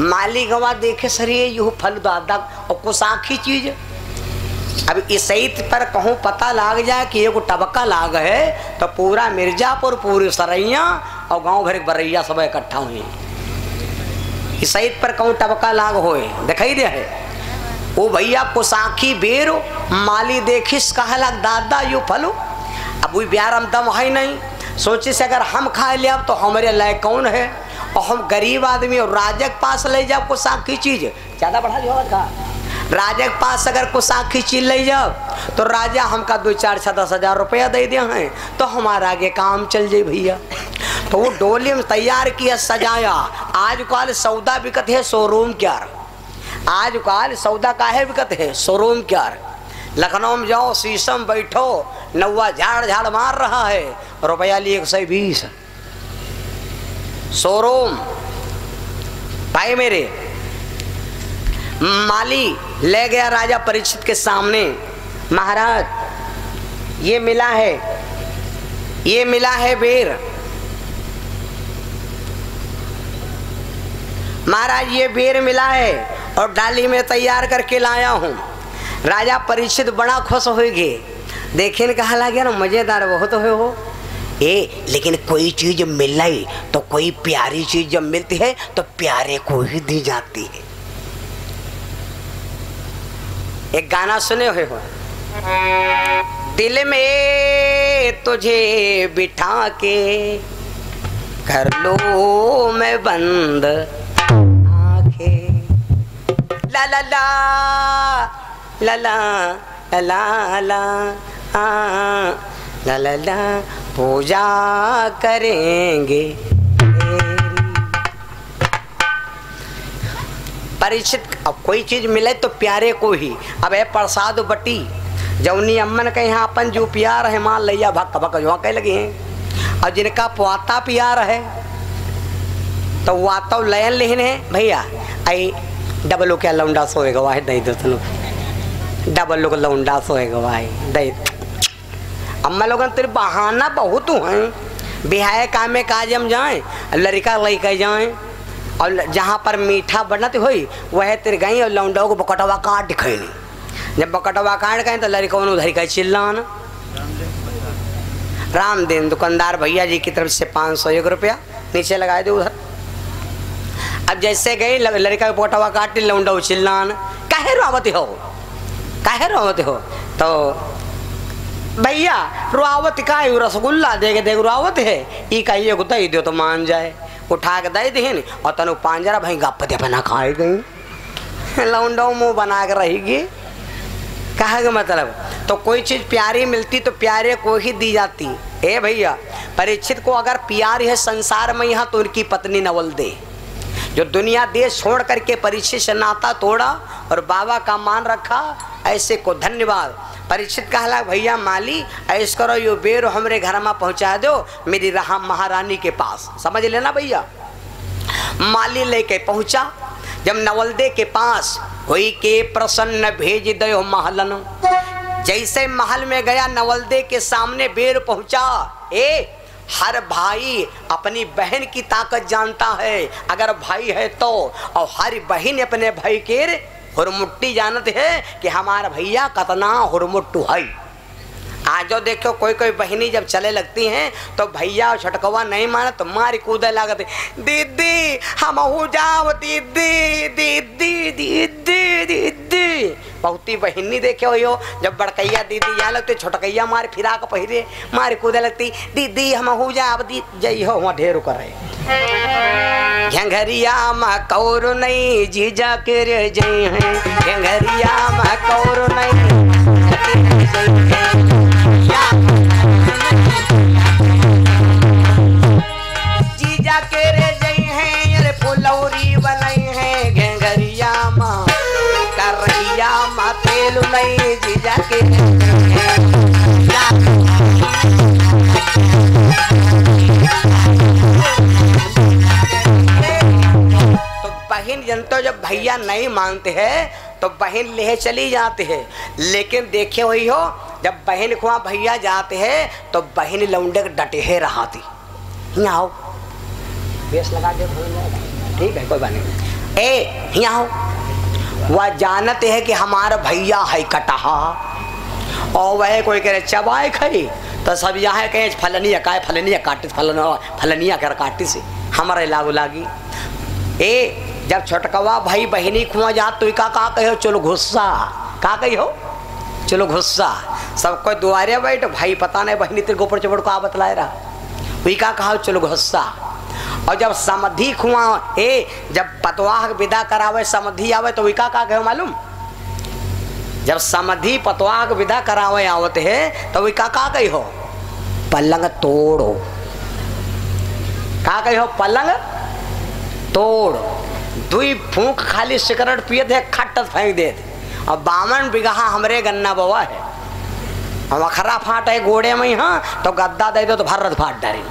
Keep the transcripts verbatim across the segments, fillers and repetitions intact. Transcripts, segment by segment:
मालिगवा देखे सर ये यू फल दादा और को साखी चीज। अब इस पर कहूँ पता लाग जाए कि एगो टबका लाग है तो पूरा मिर्जापुर पूरी सरैया और गांव भर बरैया सब इकट्ठा हुई। इस पर कहूँ टबका लाग होए दिखाई दे है ओ भैया कोसाखी बेरो माली देखिस कहा लग दादा यू फलो। अब वो ब्यारम दम है नहीं सोची से अगर हम खा लिया तो हमारे लायक कौन है और हम गरीब आदमी और राजा के पास ले जाओ कोसाखी चीज ज़्यादा बढ़ा लिया था। राजा के पास अगर कोसाखी चीज ले जाओ तो राजा हमका दो चार छः दस हज़ार रुपया दे दिया हैं तो हमारा आगे काम चल जाए भैया। तो वो डोली में तैयार किया सजाया। आजकल सौदा बिकत है शोरूम क्या, आजकल सौदा काहे बिकत है शोरूम क्या। लखनऊ में जाओ शीशम बैठो नौवा झाड़ झाड़ मार रहा है रुपया लिए एक सौ बीस शोरूम। भाई मेरे माली ले गया राजा परीक्षित के सामने, महाराज ये मिला है, ये मिला है बेर महाराज, ये बेर मिला है और डाली में तैयार करके लाया हूँ। राजा परीक्षित बड़ा खुश होएगी, देखिन कहा लगे ना मज़ेदार बहुत है वो ए। लेकिन कोई चीज़ मिल रही तो कोई प्यारी चीज़ जब मिलती है तो प्यारे को ही दी जाती है। एक गाना सुने हुए हो, दिल में तुझे बिठा के कर लो मैं बंद आँखें ला ला ला ला ला ला ला ला ला ला पूजा करेंगे। परिचित अब कोई चीज़ मिले तो प्यारे को ही। अब है प्रसाद बटी जौनी अम्मन के यहाँ अपन जो प्यार है मान लिया भक्का भक्का जो कह लगे हैं और जिनका पोता प्यार है तो वाता लयन लेन है भैया आई डबल क्या लौंडा सोएगा वाह दही दोस्तों डबल लोग लौंडा सोएगा वाह दही। अम्मा लोग तेरे बहाना बहुत हैं बिहाय कामे काज हम जाएँ लड़का लड़का जाएँ और जहाँ पर मीठा बनत हुई वह तिर गई और लौंडों को बकटवा काट खैनी। जब बकटवा काट गए तो लड़कों ने उधर का चिल्लाना। रामदेन दुकानदार भैया जी की तरफ से पाँच सौ एक रुपया नीचे लगा दे उधर। अब जैसे गई लड़का को बकटवा काट लौंडो चिल्लान काहे रोवते हो काहे रोवते हो तो भैया रोआवत का रसगुल्ला देखे देख रोआवत है ई कहिए को दे दो तो मान जाए उठा के दे दें और तनु पांजरा भाई गप दे बना खाए गई लौंडो मुँह बना के रहेगी कहा के मतलब। तो कोई चीज़ प्यारी मिलती तो प्यारे को ही दी जाती ए भैया। परीक्षित को अगर प्यार है संसार में यहाँ तो उनकी पत्नी नवल दे जो दुनिया देश छोड़ करके परीक्षित से नाता तोड़ा और बाबा का मान रखा ऐसे को धन्यवाद। परीक्षित कहला भैया माली ऐस करो यो बेर हमरे घर में पहुँचा दो मेरी रहा महारानी के पास समझ लेना भैया। माली लेके पहुँचा जब नवलदे के पास हुई के प्रसन्न भेज दो महलन। जैसे महल में गया नवलदे के सामने बेर पहुँचा ए। हर भाई अपनी बहन की ताकत जानता है अगर भाई है तो, और हर बहन अपने भाई के हुरमुट्टी जानते हैं कि हमारा भैया कितना हुरमुट्टू है। आज जो देखो कोई कोई बहनी जब चले लगती हैं तो भैया और छटकवा नहीं माना तो मारी कूदे लागते दीदी हम हो जाओ दीदी दीदी दीदी दीदी। बहुती बहनी देखे हो जब बड़कैया दीदी यहाँ लगती छोटकैया मार फिरा के पहरे मारी कूदे लगती दीदी हम हो जाओ दी जई हो वहाँ ढेर कर रहे घेंघरिया मकौर नहीं जीजा के रे जई हैं घेंघरिया मकौर नहीं जीजा के रे जई हैं फुलौरी बनाई है घेंघरिया माँ करिया माँ तेल नहीं जीजा के तो बहन जनता जब भैया नहीं मानते हैं तो बहन ले चली जाते हैं। लेकिन देखे हुई हो जब बहन को वहाँ भैया जाते हैं तो बहन लौंडे डटे है रहा थी यहाँ आओ बेस लगा के ठीक है कोई बात नहीं। ए यहाँ हो, वह जानते हैं कि हमारा भैया है कटहा, और वह कोई कह रहे चबाए खई तो सब यहाँ कहे फलनिया का फलनिया काटे फलन फलनिया कर काटे से हमारे लागू लागी। ए जब छोटकवा भाई बहनी खुआ जा तो का का कहो चलो गुस्सा का कही हो चलो गुस्सा सब कोई दुआरे बैठ भाई पता नहीं बहनी तेरे गोपर चोपड़ का बतलाए रहा वही का कहा चलो गुस्सा। और जब समधि खुआ ए जब पतवाह विदा करावे समधि आवे तो वही का का कहो मालूम, जब समधि पतवाह विदा करावे आवते हैं तो वही का का कही हो पलंग तोड़ो, का कही हो पलंग तोड़, दुई फूंक खाली सिगरेट पिए थे खट्ट फेंक देते। अब बावन बिगहा हमरे गन्ना बवा है और अखरा फाट है गोड़े में हाँ तो गद्दा दे दो तो भर रथ फाट डाली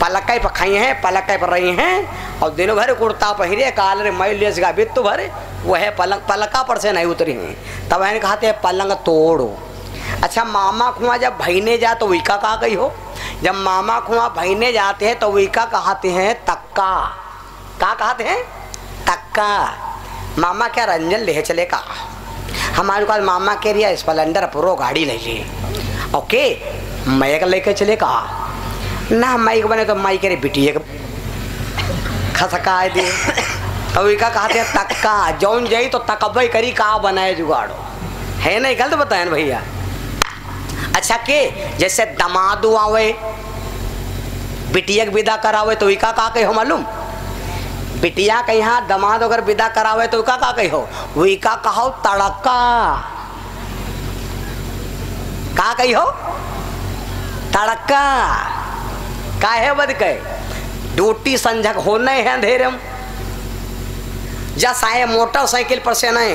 पलकाई पर खाई हैं पलकाई पर रही हैं और दिनों भर कुर्ता पहरे काल रे मई लेस का बित्तु भरे वो है पलंग पलका पर से नहीं उतरी हैं तब इन्हें कहते हैं पलंग तोड़ो। अच्छा मामा कुआ जब भईने जा तो वीका का गई हो, जब मामा कुआ भईने जाते हैं तो वीका कहते हैं तक्का, का कहते हैं तक्का। मामा क्या रंजन ले चले का हमारे कल मामा के रिया स्प्लेंडर प्रो गाड़ी ले ली ओके मैक लेके चले का ना माइक बने तो माई के बिटिए खसका दे अभी का कहते हैं तक्का जौन जाई तो तकबई करी का बनाए जुगाड़ो है नहीं गलत बताए भैया। अच्छा के जैसे दमादू आवे बिटिया विदा करावे तो का का कहो मालूम, बिटिया के यहाँ दमाद अगर विदा करावे तो का का कहो वही का कहो तड़का, का कहो तड़का काहे बद के ड्यूटी संजक होने हैं अंधेरे में जस आए मोटरसाइकिल पर से नहीं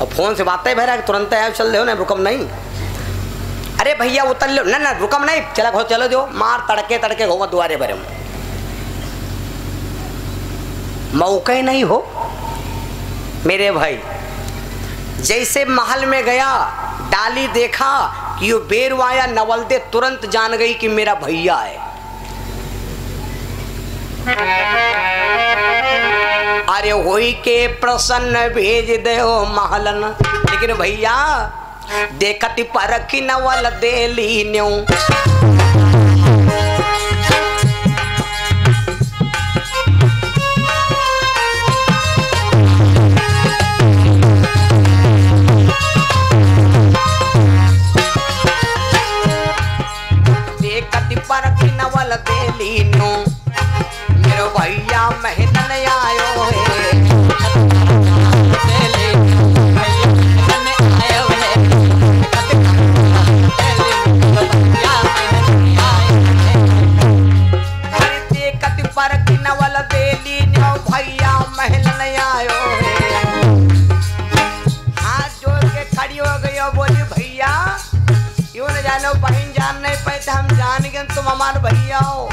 और फोन से बातें भरा तुरंत आए चल दे रुकम नहीं, अरे भैया उतर लो ना ना रुकम नहीं चला घो चलो जो मार तड़के तड़के घूमा दुआरे भरे मौका ही नहीं हो मेरे भाई। जैसे महल में गया डाली देखा कि यो बेरवाया नवलदे तुरंत जान गई कि मेरा भैया है, अरे वही के प्रसन्न भेज दे हो महलन लेकिन भैया देखती परखी नवल दे ली न्यू देखती परखी नवल दे ली न्यू मेरो भैया महलन आयो है तुम हमार भैया हो।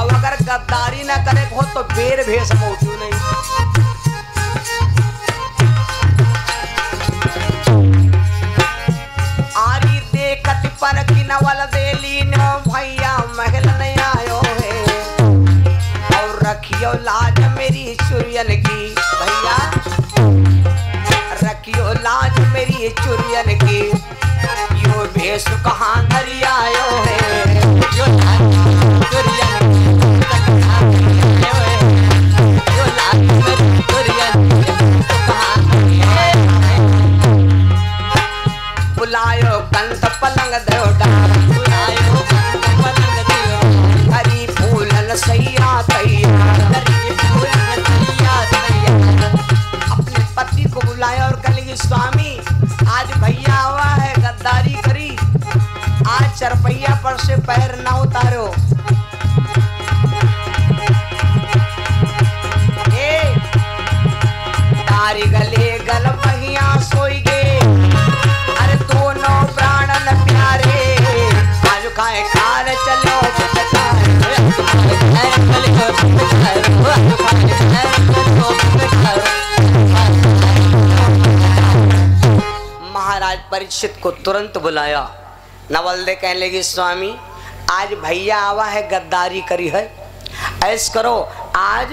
अब अगर गद्दारी ना करे हो तो बेर भेष मौजूद नहीं आरी देखत पर कि नवल देली नो भैया महल नहीं आयो है और रखियो लाज मेरी चुरियन की भैया रखियो लाज मेरी चुरियन की यो भेष कहाँ धरी आयो है यो बुलायो कंस पलंग देवता बुलायो पलंग देवता हरी फूलन सैया तैया हरी फूलन सैया तैया अपने पति को बुलाया और कहेंगे स्वामी आज भैया हुआ है गद्दारी करी आज चरपैया पर से पैर ना उतारो। ए तारी गले गल पहिया सोई गे अरे दोनों प्राणन प्यारे आज खाए कार चलो महाराज परीक्षित को तुरंत बुलाया। नवलदे कहने लगी स्वामी आज भैया आवा है गद्दारी करी है ऐस करो आज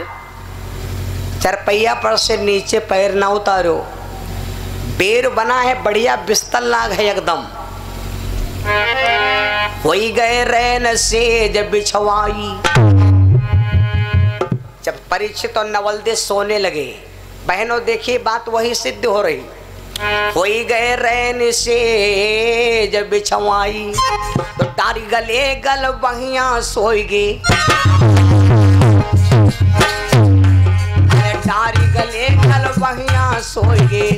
चरपैया पर से नीचे पैर ना उतारो। बेर बना है बढ़िया बिस्तर लाग है एकदम। वही गए रैन से जब बिछवाई। जब परीक्षित और नवलदेव सोने लगे, बहनों देखिए बात वही सिद्ध हो रही। वही गए रैन से जब बिछवाई, तो तारी गले गल बहिया सोएगी। तारी गले गल बहिया सोएगी,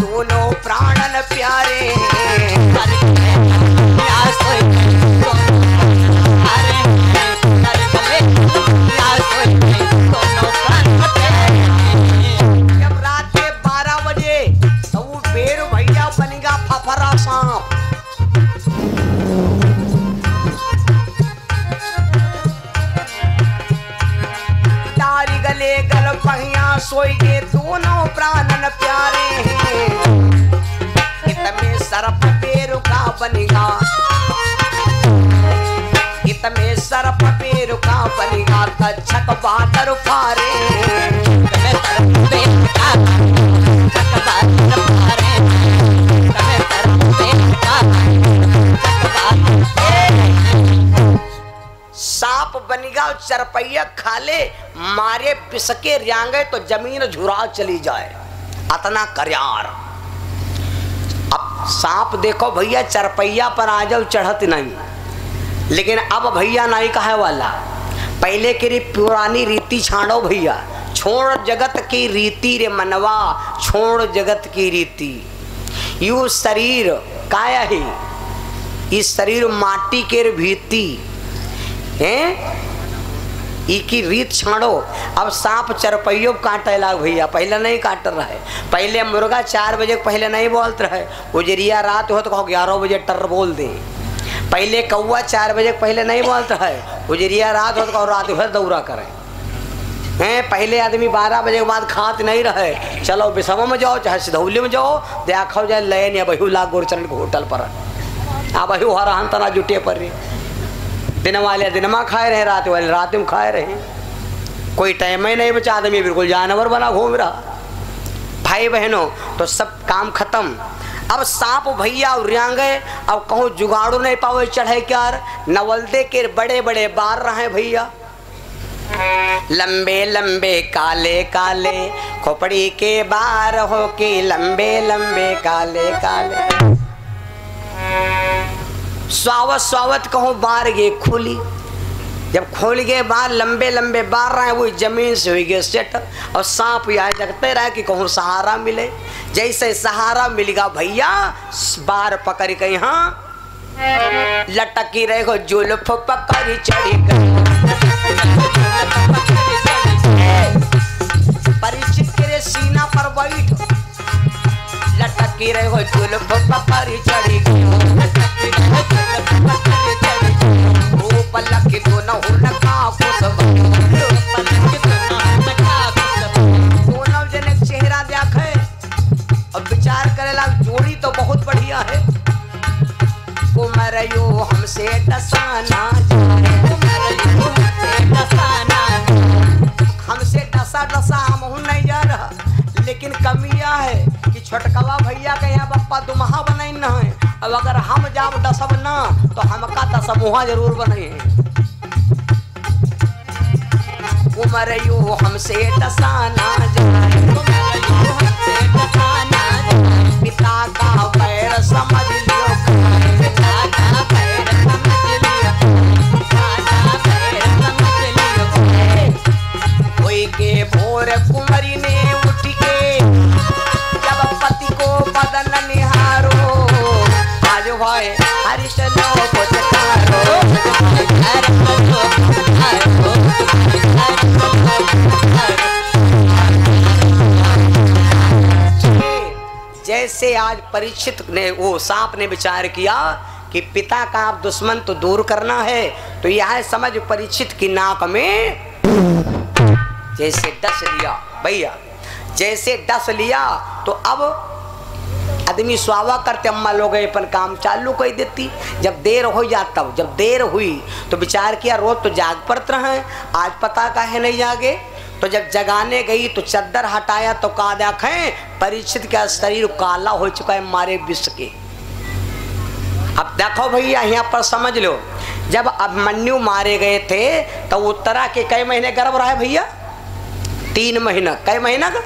दोनों प्राणन प्यारे। जब रात के बारह बजे तो वो बेर भैया बनेगा फफरा सांप। तारी गले गल बहिया सोएगी, दोनों प्राणन प्यारे। इतने सर्प बेर का बनेगा, इतने सर्प बेर का बनेगा, कच्छक बादर फारे। सांप बनेगा चरपैया खाले मारे पिसके रियांगे तो जमीन झुरा चली जाए, अतना करयार। अब सांप देखो भैया चरपैया पर आ जाओ चढ़त नहीं, लेकिन अब भैया नहीं कहे वाला। पहले के री पुरानी रीति छाड़ो भैया, छोड़ जगत की रीति रे मनवा, छोड़ जगत की रीति। यू शरीर काया ही, इस शरीर माटी के भीती हैं, इकी रीत छाड़ो। अब सांप चरपैयो काटे लाग भैया, पहले नहीं काट रहे। पहले मुर्गा चार बजे पहले नहीं बोलते रहे, उजरिया रात हो तो कहो ग्यारह बजे टर बोल दे। पहले कौवा चार बजे पहले नहीं बोलता है, उजरिया रात हो तो रात भर दौरा करें हैं। पहले आदमी बारह बजे के बाद खात नहीं रहे, चलो बिसवा में जाओ चाहे सिधौली में जाओ, देखो जाए लयन या बहू लाख गोरचरण के होटल पर। आप बहू हर हन तना जुटे पर रही, दिन वाले दिनमा खाए रहे, रात वाले रात में खाए रहे। कोई टाइम ही नहीं बचा, आदमी बिल्कुल जानवर बना घूम रहा। भाई बहनों तो सब काम खत्म। अब सांप भैया उरियांग गए, अब कहूँ जुगाड़ो नहीं पावे चढ़े क्यार। नवलदे के बड़े बड़े बार रहे भैया, लंबे लंबे काले काले खोपड़ी के बार हो के, लंबे लंबे काले काले। स्वावत स्वावत कहूँ बार ये खुली, जब खोल गए बार लंबे लंबे बार रहे, वो जमीन से हुई गए सेट। और सांप यहाँ जगते रहे कि कहूँ सहारा मिले। जैसे सहारा मिल गया भैया, बार पकड़ के यहाँ लटकी रहे को जुल्फ पकड़ी चढ़ी गई। परिचित करे सीना पर बैठ, लटकी रहे को जुल्फ पकड़ी चढ़ी गई। पलक दोना होना काफो सब पलक दोना होना काफो सब। दोनों जने चेहरा देखे और विचार करे लाग जोड़ी तो बहुत बढ़िया है। कुमरयो हमसे डसाना जाए, कुमरयो हमसे डसाना जाए। हमसे डसा डसा हम हूँ नहीं जा रहा, लेकिन कमी यह है कि छोटकवा भैया के यहाँ बप्पा दुमहा बनाई ना है। अब अगर हम जाब दसब ना तो हमका दसमुहा जरूर बने। उमर यू हमसे दसाना जाए, हमसे दसाना जाए। पिता का पैर समझ लियो, पिता का पैर समझ लियो, पिता का पैर समझ लियो। कोई के भोर कुमरी ने उठ के जब पति को बदन निहारो। भाई हरिशलो पुचकारो, हरिशलो पुचकारो, हरिशलो पुचकारो। जैसे आज परीक्षित ने वो सांप ने विचार किया कि पिता का आप दुश्मन तो दूर करना है, तो यह समझ परीक्षित की नाक में जैसे डस लिया भैया, जैसे डस लिया। तो अब आदमी स्वावा करते अम्मा लोग अपन काम चालू कर देती। जब देर हो जाता हो, जब देर हुई तो विचार किया रोज तो जाग पड़त रहे, आज पता काहे नहीं जागे। तो जब जगाने गई तो चद्दर हटाया तो का देखें परीक्षित का शरीर काला हो चुका है मारे विष के। अब देखो भैया यहाँ पर समझ लो, जब अभिमन्यु मारे गए थे तो उत्तरा के कई महीने गर्भ रहा है भैया, तीन महीना, कई महीना का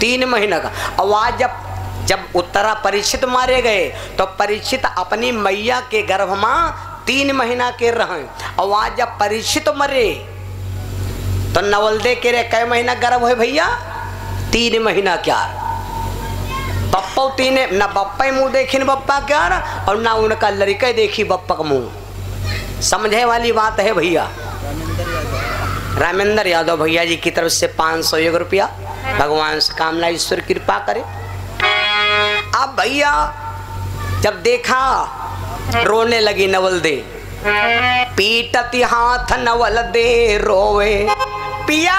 तीन महीना का। और आज जब जब उत्तरा परीक्षित मारे गए तो परीक्षित अपनी मैया के गर्भ में तीन महीना के रहे। और आज जब परीक्षित मरे तो नवलदे के रे कई महीना गर्भ है भैया, तीन महीना क्या बप्पा तीन ना बप्पा मुँह देखी न बप्पा क्या और ना उनका लड़के देखी बप्पा का मुँह। समझे वाली बात है भैया। रामेंद्र यादव भैया जी की तरफ से पाँच सौ एक रुपया भगवान से कामना, ईश्वर कृपा करे। अब भैया जब देखा रोने लगी नवल दे, पीटती हाथ नवल दे रोवे पिया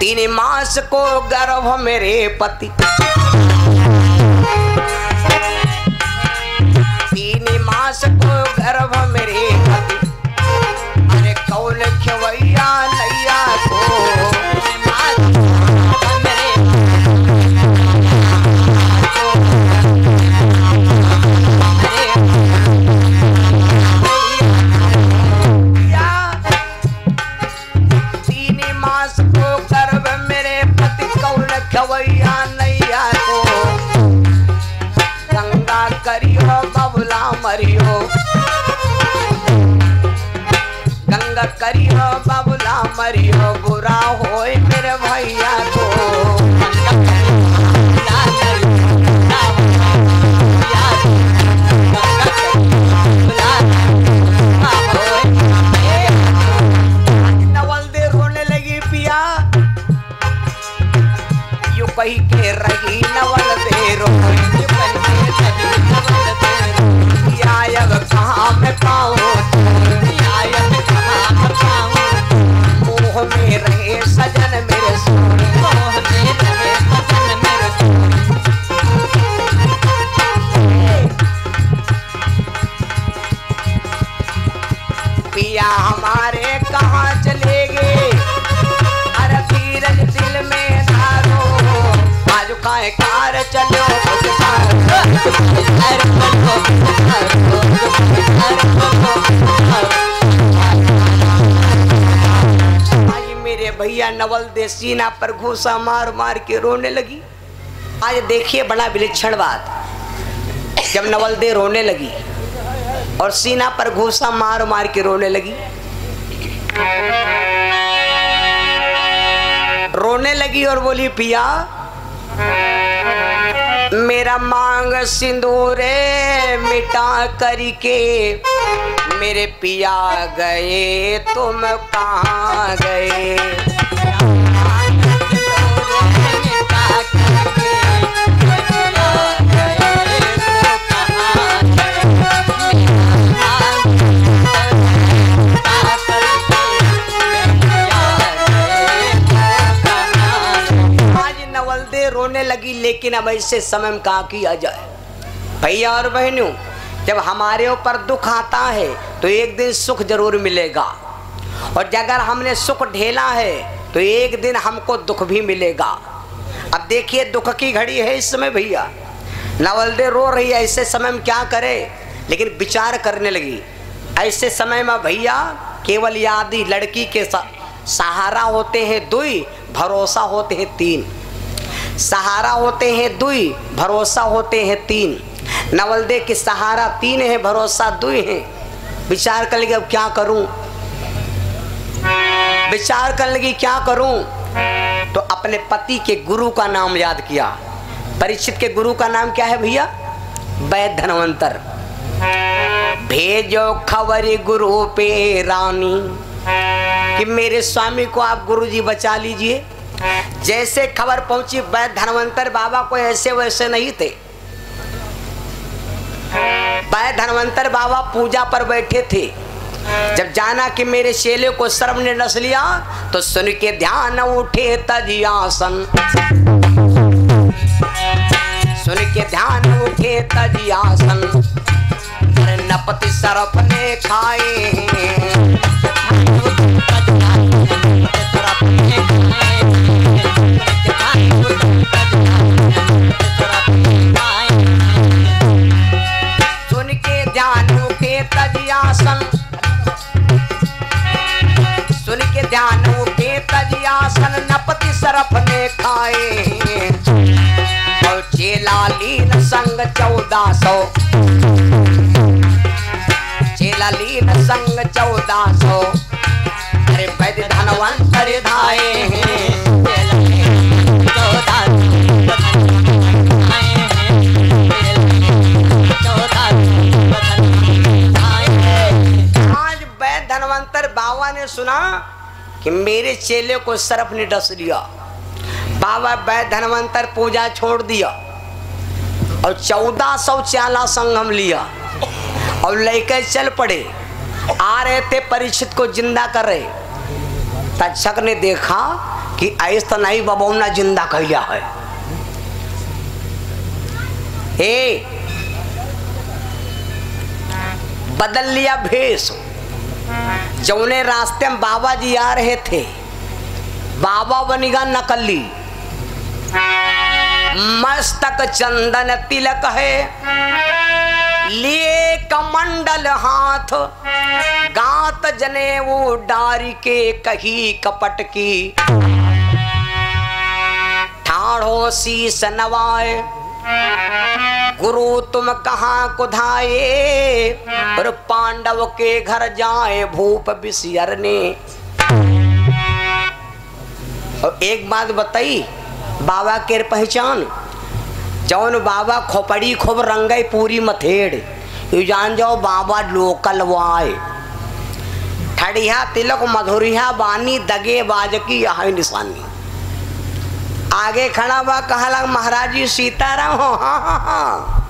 तीन मास को गर्भ मेरे पति, तीन मास को गर्भ मेरे पति। अरे कौन खवैया नैया को मरियो गंगा करियो बाबुला मरियो बुरा होए मेरे भैया को। नवल दे रोने लगी पिया यू कही के रही नवल दे रोए मैं पाऊं मोह में रहे सजन मेरे सोने, मोह में रहे सजन मेरे सोने। पिया हमारे कहाँ चले गए अरे धीरज दिल में धारो आज काय कार चलो मेरे भैया। नवल दे सीना पर घूसा मार मार के रोने लगी। आज देखिए बड़ा विलक्षण बात, जब नवल दे रोने लगी और सीना पर घूसा मार मार के रोने लगी, रोने लगी और बोली पिया मेरा मांग सिंदूरे मिटा करके मेरे पिया गए तुम कहाँ गए। मांग सिंदूरे मिटा करके पिया गए तुम कहाँ गए। आज नवलदे रोने लगी, लेकिन अब ऐसे समय में कहाँ किया जाए भैया और बहनों। जब हमारे ऊपर दुख आता है तो एक दिन सुख जरूर मिलेगा, और अगर हमने सुख ढेला है तो एक दिन हमको दुख भी मिलेगा। अब देखिए दुख की घड़ी है इस समय भैया, नवलदे रो रही है, ऐसे समय में क्या करे। लेकिन विचार करने लगी, ऐसे समय में भैया केवल याद ही लड़की के सहारा होते हैं दुई, भरोसा होते हैं तीन। सहारा होते हैं दुई, भरोसा होते हैं तीन। नवलदे के सहारा तीन है, भरोसा दो है। विचार कर लगी अब क्या करूं, विचार कर लगी क्या करूं। तो अपने पति के गुरु का नाम याद किया। परीक्षित के गुरु का नाम क्या है भैया? वैद्य धनवंतर। भेजो खबरी गुरु पे रानी कि मेरे स्वामी को आप गुरुजी बचा लीजिए। जैसे खबर पहुंची वैद्य धनवंतर बाबा कोई ऐसे वैसे नहीं थे। वैद्य धनवंतर बाबा पूजा पर बैठे थे, जब जाना कि मेरे चेले को सर्प ने नस लिया तो सुन के ध्यान उठे तजियासन। सुन के ध्यान उठे तजी आसन नपति सरप ने खाए सुन के ध्यान उठे तजी आसन सुन के ध्यान उठे तजी आसन नपति सरप ने खाए चेलालीन संग चौदह सौ चेलालीन संग चौदह सौ अरे वैद धनवंतर धाए आज वैद धनवंतर बाबा ने सुना कि मेरे चेले को सर्प ने डस लिया। बाबा वैद धनवंतर पूजा छोड़ दिया और चौदह सौ चाला संगम लिया और लेकर चल पड़े। आ रहे थे परीक्षित को जिंदा कर रहे। तक्षक ने देखा कि ऐस तो नहीं बबौना जिंदा कहला है। ए बदल लिया भेष। जौने रास्ते में बाबा जी आ रहे थे बाबा बनिगा नकली। मस्तक चंदन तिलक है लिए कमंडल हाथ गात जने वो डारी के कही कपट की ठाड़ो शीस नवाए गुरु तुम कहाँ कुधाए और पांडव के घर जाए भूप बिसरने। और एक बात बताई बाबा केर पहचान जौन बाबा खोपड़ी खूब रंगई पूरी मथेड़ यू जान जाओ बाबा लोकल वाय ठड़िया तिलक मधुरिया बानी दगे बाज की यहाँ निशानी। आगे खड़ा बा कहा लग महाराज जी सीताराम हो। हाँ हाँ हाँ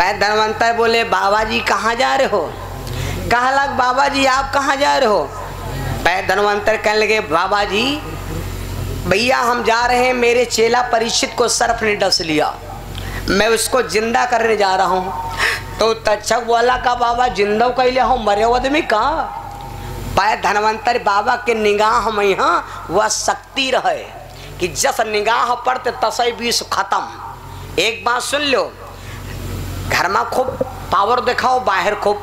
वैद धनवंतर बोले बाबा जी कहाँ जा रहे हो। कहा लग बाबा जी आप कहाँ जा रहे हो। वैद धनवंतर कहने लगे बाबा जी भैया हम जा रहे हैं मेरे चेला परीक्षित को सर्प ने डस लिया मैं उसको जिंदा करने जा रहा हूँ। तो तक्षक बोला का बाबा जिंदा कैले हो मरे आदमी का। वैद धनवंतर बाबा के निगाह में यहाँ वह शक्ति रहे कि जस निगाह पड़ते तसई बीस खत्म। एक बात सुन लो घर में खूब पावर दिखाओ बाहर खूब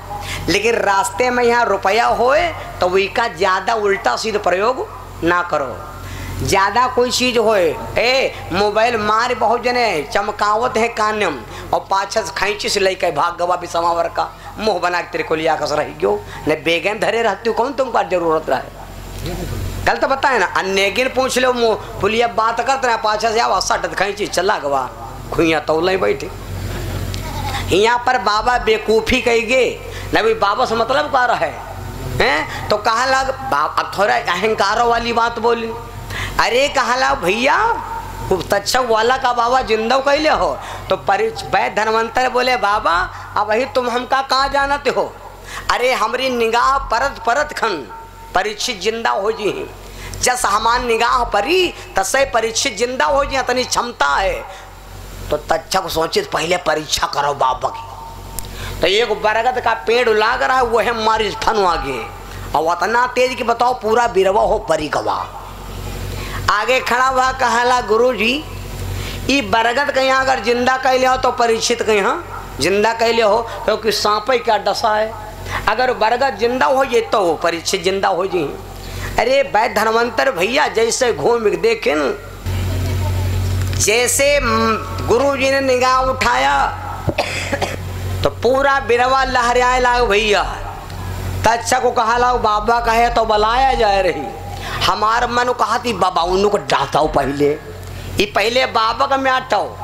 लेकिन रास्ते में यहाँ रुपया होए तो वही का ज़्यादा उल्टा सीधा प्रयोग ना करो। ज़्यादा कोई चीज़ होए ए मोबाइल मार बहुत जने चमकावत है कानम और पाछा खैंची से लेकर भाग गवा भी समावर का मुँह बना के तेरे को लिया कस रही क्यों न बेगैन धरे रहती हो कौन तुमको जरूरत रहे। कल तो बताए ना अन्य गिर पूछ लो मुँह पुलिया बात करते रहे पाछा से आवा सट खैंची चला गवा खुइया तौल बैठे। यहाँ पर बाबा बेकूफ़ी कही गे न भाई बाबा से मतलब का रहे हैं। तो कहा लग थोड़ा अहंकारों वाली बात बोली। अरे कहला भैया तक्षक वाला का बाबा जिंदा कैले हो। तो वैद धनवंतर बोले बाबा अब ही तुम हमका कहाँ जानते हो। अरे हमारी निगाह परत परत खन परीक्षित जिंदा हो जी हैं जस हमार निगाह परी तसे परीक्षित जिंदा हो जी इतनी क्षमता है। तो तक्षक सोचित पहले परीक्षा करो बाबा की। तो एक बरगद का पेड़ लाग रहा है वो है मारी फन आगे और इतना तेज कि बताओ पूरा बिरवा हो परी गवा। आगे खड़ा हुआ कहला गुरु जी ये बरगद कहीं अगर जिंदा कैले हो तो परीक्षित कहीं जिंदा कैले हो क्योंकि सांप का डसा है। अगर बरगद जिंदा हो ये तो परीक्षित जिंदा हो जी। अरे वैद धनवंतर भैया जैसे घूम देखे जैसे गुरु जी ने निगाह उठाया तो पूरा बिरवा लहराए लाओ भैया। तक्षक को कहा लाओ बाबा कहे तो बुलाया जा रही। हमार मन कहा थी बाबा उनको डांटाओ पहले ये पहले बाबा का मैं आटाओ